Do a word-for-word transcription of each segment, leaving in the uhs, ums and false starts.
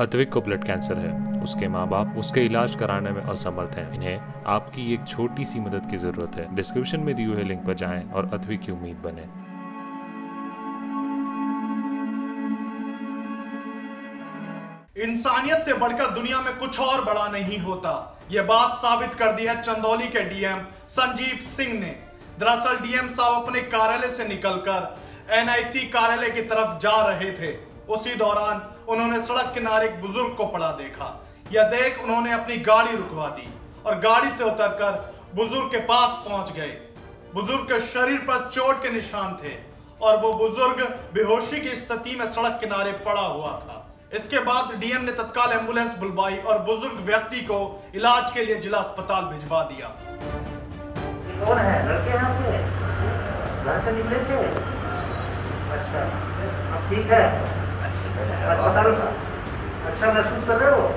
अद्विक को blood cancer है। उसके माँ बाप उसके इलाज कराने में असमर्थ हैं। इन्हें आपकी एक छोटी सी मदद की जरूरत है। डिस्क्रिप्शन में दिए हुए लिंक पर जाएं और अद्विक की उम्मीद बने। इंसानियत से बढ़कर दुनिया में कुछ और बड़ा नहीं होता, यह बात साबित कर दी है चंदौली के डीएम संजीव सिंह ने। दरअसल डीएम साहब अपने कार्यालय से निकलकर एनआईसी कार्यालय की तरफ जा रहे थे। उसी दौरान उन्होंने सड़क किनारे एक बुजुर्ग को पड़ा देखा। यह देख उन्होंने अपनी गाड़ी रुकवा दी और गाड़ी से उतरकर बुजुर्ग के पास पहुंच गए। बुजुर्ग के शरीर पर चोट के निशान थे और वो बुजुर्ग बेहोशी की स्थिति में सड़क किनारे पड़ा हुआ था। इसके बाद डीएम ने तत्काल एम्बुलेंस बुलवाई और बुजुर्ग व्यक्ति को इलाज के लिए जिला अस्पताल भिजवा दिया। कौन है? लड़के हैं आपके? घर से निकले थे? अच्छा, अब ठीक है? अस्पताल अच्छा महसूस कर रहे हो?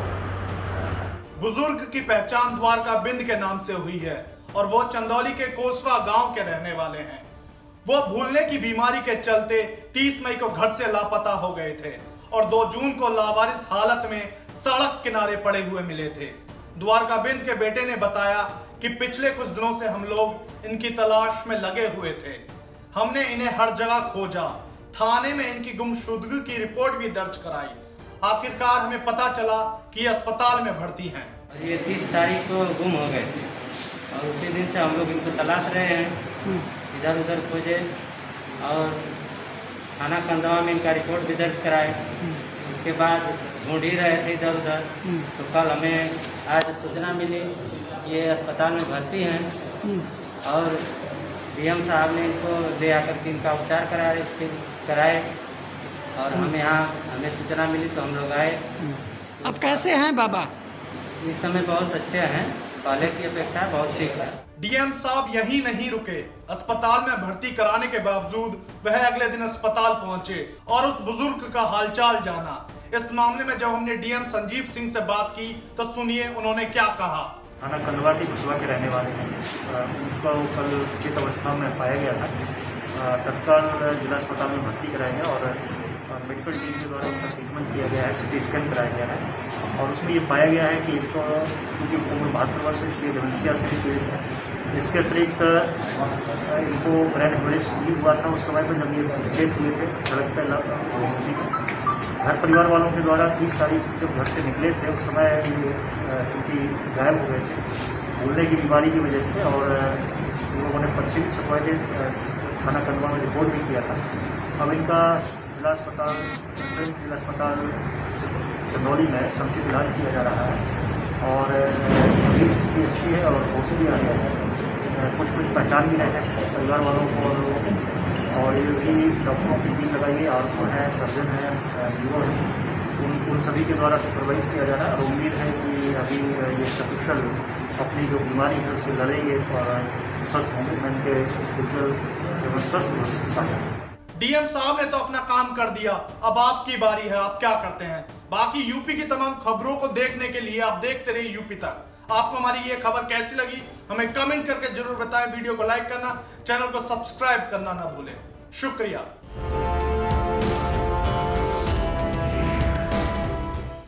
बुजुर्ग की पहचान द्वारका बिंद के नाम से हुई है और वो चंदौली के घोसवा गाँव के रहने वाले हैं। वो भूलने की बीमारी के चलते तीस मई को घर से लापता हो गए थे और दो जून को लावारिस हालत में सड़क किनारे पड़े हुए मिले थे। द्वारका बिंद के बेटे ने बताया कि पिछले कुछ दिनों से हम लोग इनकी तलाश में लगे हुए थे। हमने इन्हें हर जगह खोजा, थाने में इनकी गुमशुदगी की रिपोर्ट भी दर्ज कराई। आखिरकार हमें पता चला कि अस्पताल में भर्ती हैं। ये तीस तारीख को गुम हो गए थे और उसी दिन से हम लोग इनको तलाश रहे हैं, इधर उधर खोजे और थाना कंदवा में इनका रिपोर्ट भी दर्ज कराए। उसके बाद ढूंढ ही रहे थे इधर उधर, तो कल हमें आज सूचना मिली ये अस्पताल में भर्ती हैं और डीएम साहब ने इनको ले आकर के इनका उपचार करा रहे कराए और हम यहाँ हमें सूचना मिली तो हम लोग आए। अब कैसे हैं बाबा? इस समय बहुत अच्छे हैं, पहले की अपेक्षा बहुत ठीक है। डीएम साहब यही नहीं रुके, अस्पताल में भर्ती कराने के बावजूद वह अगले दिन अस्पताल पहुंचे और उस बुजुर्ग का हालचाल जाना। इस मामले में जब हमने डीएम संजीव सिंह से बात की तो सुनिए उन्होंने क्या कहा। थाना कंदवा के घोसवा के रहने वाले हैं। उनका कल उचित अवस्था में पाया गया था, तत्काल जिला अस्पताल में भर्ती कराया गया और मेडिकल टीम के द्वारा उनका ट्रीटमेंट किया गया है, सिटी स्कैन कराया गया है और उसमें ये पाया गया है कि इनको क्योंकि उम्र बहत्तर वर्ष है इसलिए डिमेंशिया से भी पीड़ित है। इसके अतिरिक्त इनको ब्रेन हेमरेज भी हुआ था उस समय पर जब ये चेक हुए थे सड़क पर। घर परिवार वालों के द्वारा तीस तारीख जब घर से निकले थे उस समय ये चूँकि गायब हो गए थे भूलने की बीमारी की वजह से और लोगों ने पच्चीस छपवाए थाना कंदवा में रिपोर्ट भी किया था। अब इनका जिला अस्पताल जिला अस्पताल चंदौली में समुचित इलाज किया जा रहा है और स्थिति अच्छी है और होश भी आ गया है, कुछ कुछ पहचान भी रहे हैं परिवार वालों को और ये भी डॉक्टरों की टीम लगाई है और है सर्जन है यूरो है उन उन सभी के द्वारा सुपरवाइज किया जा रहा है और उम्मीद है कि अभी ये सकुशल अपनी जो बीमारी है उससे लड़ेंगे और स्वस्थ होंगे। मैं इनके बिल्कुल स्वस्थ हो सकता है। डीएम साहब ने तो अपना काम कर दिया, अब आपकी बारी है, आप क्या करते हैं? बाकी यूपी की तमाम खबरों को देखने के लिए आप देखते रहिए यूपी तक। आपको हमारी ये खबर कैसी लगी हमें कमेंट करके जरूर बताएं। वीडियो को लाइक करना, चैनल को सब्सक्राइब करना ना भूलें। शुक्रिया।